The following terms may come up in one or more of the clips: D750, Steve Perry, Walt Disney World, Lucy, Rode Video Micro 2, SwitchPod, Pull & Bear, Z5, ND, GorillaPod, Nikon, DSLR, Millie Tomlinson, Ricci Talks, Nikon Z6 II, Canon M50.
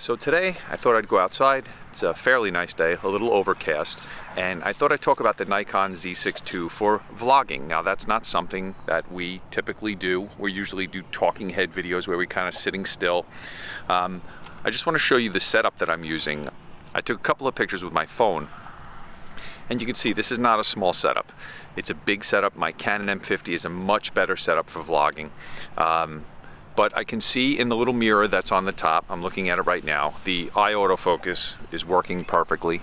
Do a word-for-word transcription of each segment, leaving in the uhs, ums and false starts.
So today I thought I'd go outside. It's a fairly nice day, a little overcast, and I thought I'd talk about the Nikon Z six two for vlogging. Now that's not something that we typically do. We usually do talking head videos where we're kind of sitting still. Um, I just want to show you the setup that I'm using. I took a couple of pictures with my phone. And you can see this is not a small setup. It's a big setup. My Canon M fifty is a much better setup for vlogging. Um, but I can see in the little mirror that's on the top, I'm looking at it right now, the eye autofocus is working perfectly.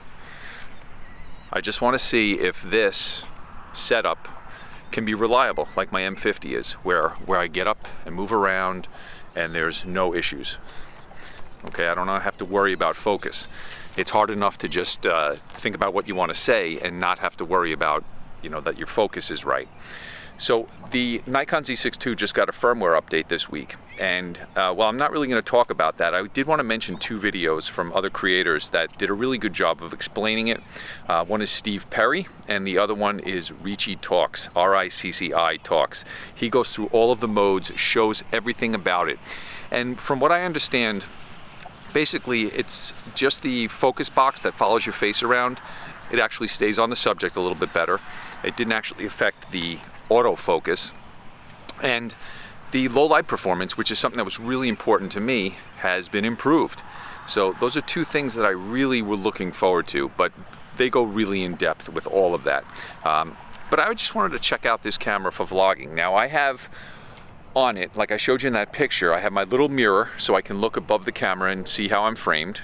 I just want to see if this setup can be reliable like my M fifty is, where, where I get up and move around and there's no issues. Okay, I don't have to worry about focus. It's hard enough to just uh, think about what you want to say and not have to worry about, you know, that your focus is right. So the Nikon Z six two just got a firmware update this week, and uh, while I'm not really going to talk about that, I did want to mention two videos from other creators that did a really good job of explaining it. Uh, one is Steve Perry, and the other one is Ricci Talks, R I C C I Talks. He goes through all of the modes, shows everything about it, and from what I understand, basically, it's just the focus box that follows your face around. It actually stays on the subject a little bit better. It didn't actually affect the autofocus. And the low light performance, which is something that was really important to me, has been improved. So those are two things that I really were looking forward to, but they go really in depth with all of that. Um, but I just wanted to check out this camera for vlogging. Now I have on it, like I showed you in that picture, I have my little mirror so I can look above the camera and see how I'm framed.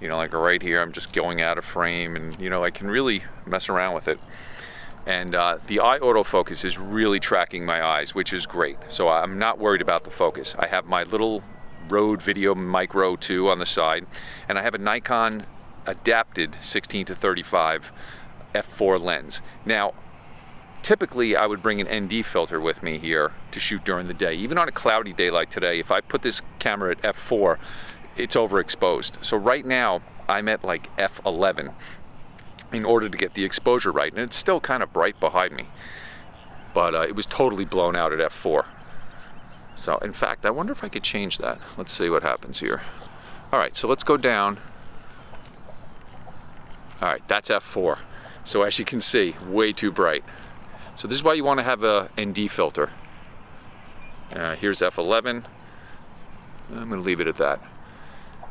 You know, like right here, I'm just going out of frame, and you know, I can really mess around with it. And uh, the eye autofocus is really tracking my eyes, which is great. So I'm not worried about the focus. I have my little Rode Video Micro two on the side, and I have a Nikon adapted sixteen to thirty-five f four lens. Now, typically, I would bring an N D filter with me here to shoot during the day. Even on a cloudy day like today, if I put this camera at f four, it's overexposed. So right now, I'm at like f eleven in order to get the exposure right. And it's still kind of bright behind me, but uh, it was totally blown out at f four. So in fact, I wonder if I could change that. Let's see what happens here. All right, so let's go down. All right, that's f four. So as you can see, way too bright. So this is why you want to have a N D filter. Uh, here's f eleven. I'm going to leave it at that.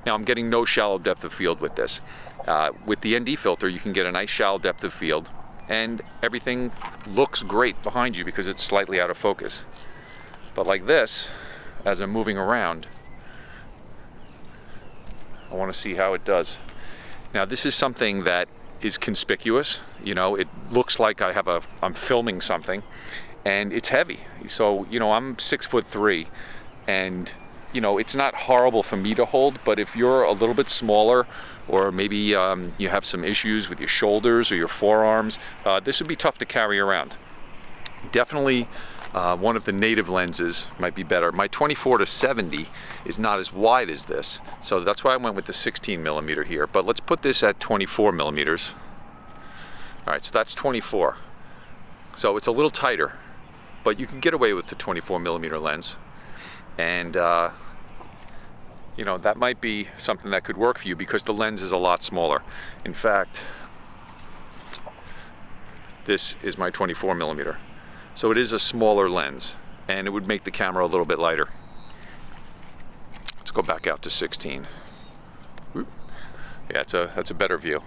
Now I'm getting no shallow depth of field with this. Uh, with the N D filter you can get a nice shallow depth of field, and everything looks great behind you because it's slightly out of focus. But like this, as I'm moving around, I want to see how it does. Now this is something that is conspicuous. You know, it looks like I have a I'm filming something, and it's heavy. So you know, I'm six foot three, and you know, it's not horrible for me to hold, but if you're a little bit smaller, or maybe um, you have some issues with your shoulders or your forearms, uh, this would be tough to carry around. Definitely uh, one of the native lenses might be better. My twenty-four to seventy is not as wide as this, so that's why I went with the sixteen millimeter here, but let's put this at twenty-four millimeters. All right, so that's twenty-four. So it's a little tighter, but you can get away with the twenty-four millimeter lens, and uh, you know, that might be something that could work for you because the lens is a lot smaller. In fact, this is my twenty-four millimeter. So it is a smaller lens, and it would make the camera a little bit lighter. Let's go back out to sixteen. Whoop. Yeah, it's a, that's a better view.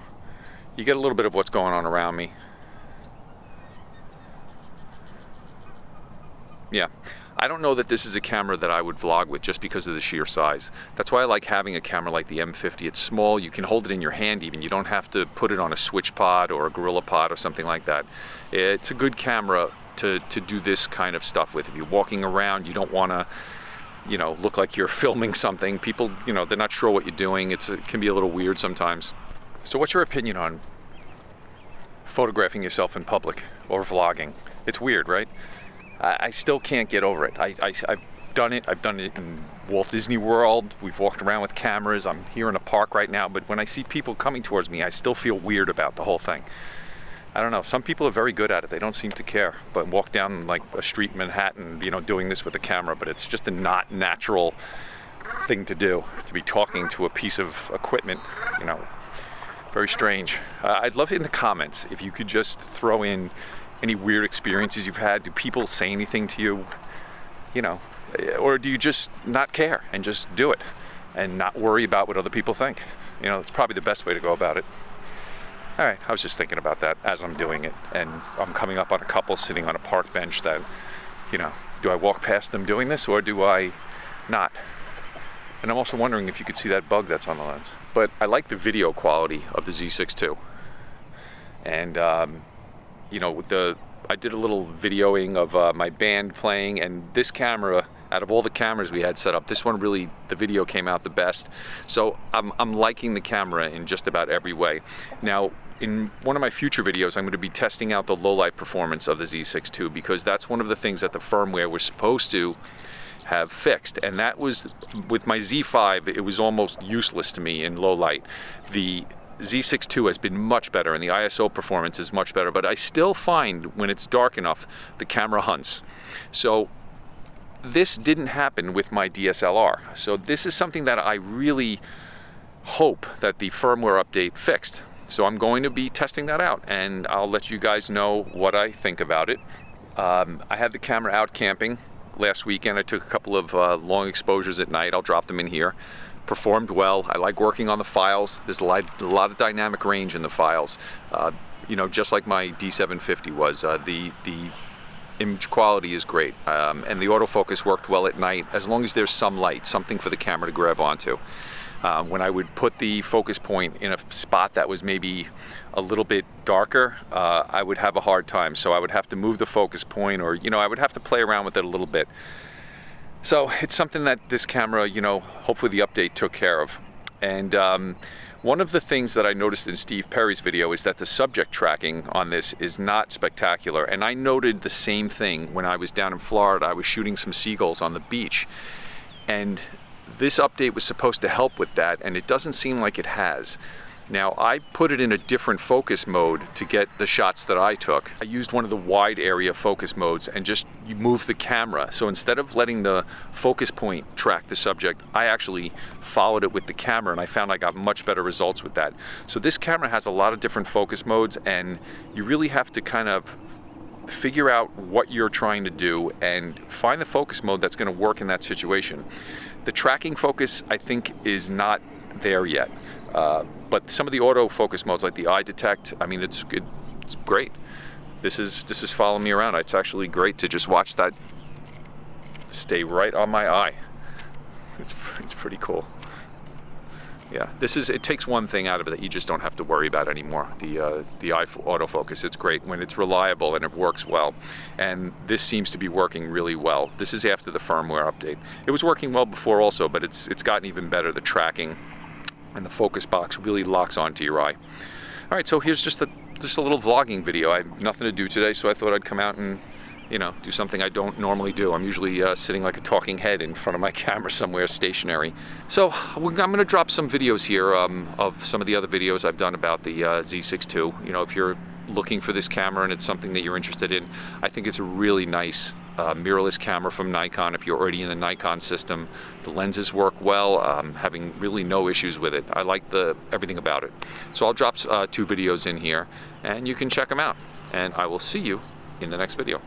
You get a little bit of what's going on around me. Yeah, I don't know that this is a camera that I would vlog with just because of the sheer size. That's why I like having a camera like the M fifty. It's small, you can hold it in your hand even. You don't have to put it on a SwitchPod or a GorillaPod or something like that. It's a good camera to, to do this kind of stuff with. If you're walking around, you don't want to, you know, look like you're filming something. People, you know, they're not sure what you're doing. It's, it can be a little weird sometimes. So what's your opinion on photographing yourself in public or vlogging? It's weird, right? I still can't get over it. I, I, I've done it. I've done it in Walt Disney World. We've walked around with cameras. I'm here in a park right now, but when I see people coming towards me, I still feel weird about the whole thing. I don't know. Some people are very good at it. They don't seem to care, but walk down like a street in Manhattan, you know, doing this with a camera, but it's just a not natural thing to do, to be talking to a piece of equipment, you know, very strange. Uh, I'd love it in the comments if you could just throw in any weird experiences you've had. Do people say anything to you, you know, or do you just not care and just do it and not worry about what other people think? You know, it's probably the best way to go about it. All right, I was just thinking about that as I'm doing it, and I'm coming up on a couple sitting on a park bench that, you know, do I walk past them doing this or do I not? And I'm also wondering if you could see that bug that's on the lens. But I like the video quality of the Z six two. And, um, you know, with the I did a little videoing of uh, my band playing, and this camera, out of all the cameras we had set up, this one really, the video came out the best. So I'm, I'm liking the camera in just about every way. Now, in one of my future videos, I'm going to be testing out the low light performance of the Z six two, because that's one of the things that the firmware was supposed to have fixed. And that was, with my Z five, it was almost useless to me in low light. The Z six two has been much better, and the I S O performance is much better, but I still find when it's dark enough, the camera hunts. So this didn't happen with my D S L R. So this is something that I really hope that the firmware update fixed. So I'm going to be testing that out, and I'll let you guys know what I think about it. Um, I had the camera out camping last weekend. I took a couple of uh, long exposures at night. I'll drop them in here. Performed well. I like working on the files. There's a lot, a lot of dynamic range in the files. Uh, you know, just like my D seven fifty was, uh, the, the image quality is great. Um, and the autofocus worked well at night, as long as there's some light, something for the camera to grab onto. Uh, when I would put the focus point in a spot that was maybe a little bit darker, uh, I would have a hard time. So I would have to move the focus point, or, you know, I would have to play around with it a little bit. So it's something that this camera, you know, hopefully the update took care of. And um, one of the things that I noticed in Steve Perry's video is that the subject tracking on this is not spectacular. And I noted the same thing when I was down in Florida. I was shooting some seagulls on the beach, and this update was supposed to help with that, and it doesn't seem like it has. Now, I put it in a different focus mode to get the shots that I took. I used one of the wide area focus modes and just moved the camera. So instead of letting the focus point track the subject, I actually followed it with the camera, and I found I got much better results with that. So this camera has a lot of different focus modes, and you really have to kind of figure out what you're trying to do and find the focus mode that's going to work in that situation. The tracking focus, I think, is not there yet. Uh, but some of the auto focus modes, like the eye detect, I mean, it's good. It's great. This is this is following me around. It's actually great to just watch that stay right on my eye. It's it's pretty cool. Yeah, this is it takes one thing out of it that you just don't have to worry about anymore. The uh, the eye autofocus, it's great when it's reliable and it works well. And this seems to be working really well. This is after the firmware update. It was working well before also, but it's it's gotten even better. The tracking and the focus box really locks onto your eye. All right, so here's just a just a little vlogging video. I have nothing to do today, so I thought I'd come out and, you know, do something I don't normally do. I'm usually uh, sitting like a talking head in front of my camera somewhere, stationary. So I'm gonna drop some videos here um, of some of the other videos I've done about the uh, Z six two. You know, if you're looking for this camera and it's something that you're interested in, I think it's a really nice uh, mirrorless camera from Nikon. If you're already in the Nikon system, the lenses work well, um, having really no issues with it. I like the everything about it. So I'll drop uh, two videos in here, and you can check them out. And I will see you in the next video.